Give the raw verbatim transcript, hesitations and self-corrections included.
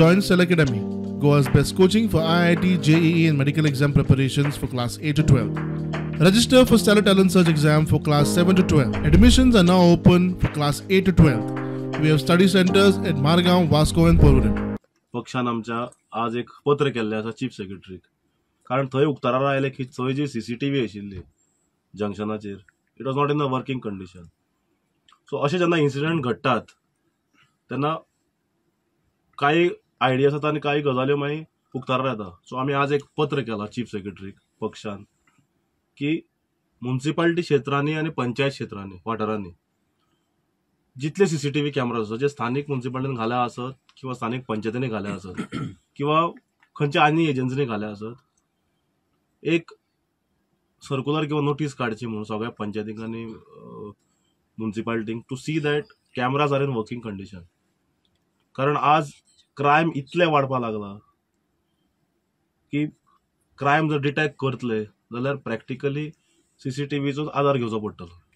Join Stella Academy, Goa's best coaching for I I T J E E and medical exam preparations for class eight to twelve. Register for Stella Talent Search Exam for class seven to twelve. Admissions are now open for class eight to twelve. We have study centers at Margao, Vasco and Porvorim. पक्षान आमच्या आज एक पत्र केल्ले आसा chief सेक्रेटरीक, कारण थंय उक्तारार आयले की थंय जी सीसीटीव्ही आशिल्ली जंक्शनाचेर it was not in a working condition. So अशे जेन्ना इन्सिडंट घडटात तेन्ना काही आयडियाज येतात आनी काही गजाल्यो मागीर उक्तारार येता. सो आमी आज एक पत्र केला चीफ सेक्रेटरीक पक्षान की म्युन्सिपाल्टी क्षेत्रांनी आनी पंचायत क्षेत्रांनी वाठारांनी जितले सीसीटीव्ही कॅमेराज आसात जे स्थानीक म्युन्सिपाल्टीन घाल्या आसत किंवा स्थानीक पंचायतींनी घाल्या आसत किंवा खंयच्या आनी एजन्सींनी घाल्या आसत, एक सर्कुलर किंवा नोटीस काढची म्हणून सगळ्या पंचायतींक आनी म्युन्सिपाल्टींक to see that cameras are in working condition. कारण आज क्रायम इतले वाडपाक लागला की क्रायम जर डिटेक्ट करतले जाल्यार प्रॅक्टिकली सीसीटीव्हीचो आधार घेवचो पडटलो.